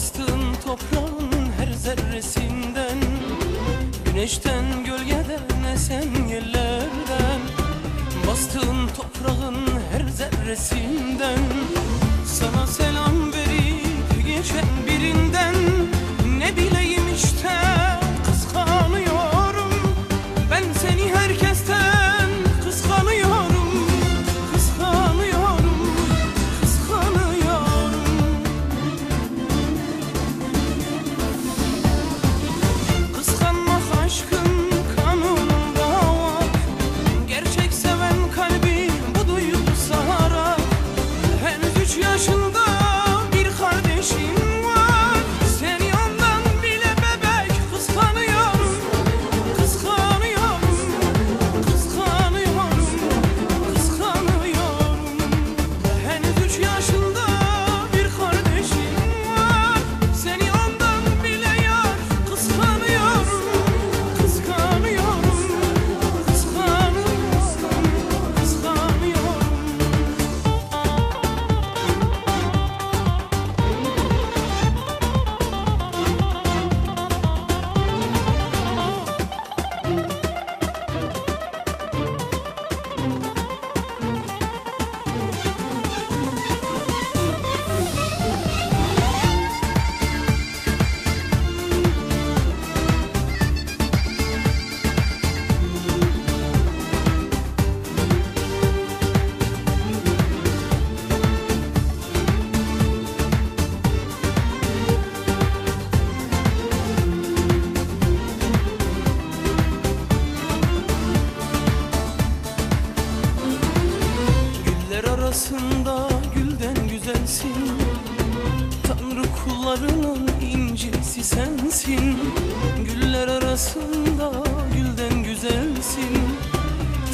Bastığın toprağın her zerresinden, güneşten, gölgeden, esen yerlerden. Bastığın toprağın her zerresinden, sana selam verip geçen birinden. Ne bileyim işte, kıskanıyorum ben seni herkesten. Kıskanıyorum, kıskanıyorum, kıskanıyorum. Kıskanmak aşkın kanununda var. Gerçek seven kalbi bu duygu sarar. Henüz 3 yaşında bir kardeşim. Arasında gülden güzelsin, Tanrı kullarının incisi sensin. Güller arasında gülden güzelsin,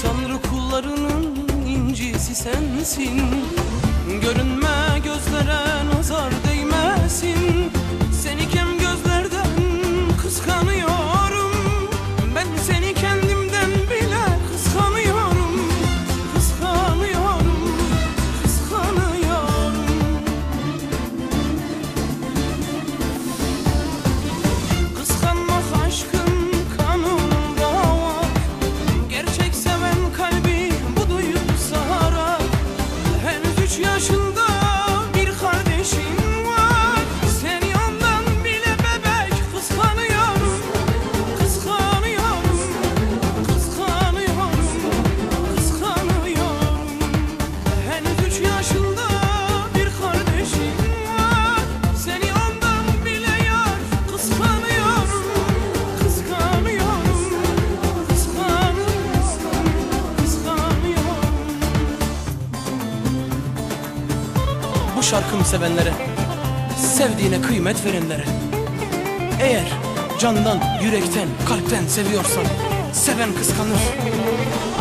Tanrı kullarının incisi sensin. Görünme gözlere nazar değmesin, seni kem gözlerden kıskanıyorum. Ben seni kendimden bile kıskanıyorum. Bu şarkımı sevenlere, sevdiğine kıymet verenlere, eğer candan, yürekten, kalpten seviyorsan, seven kıskanır.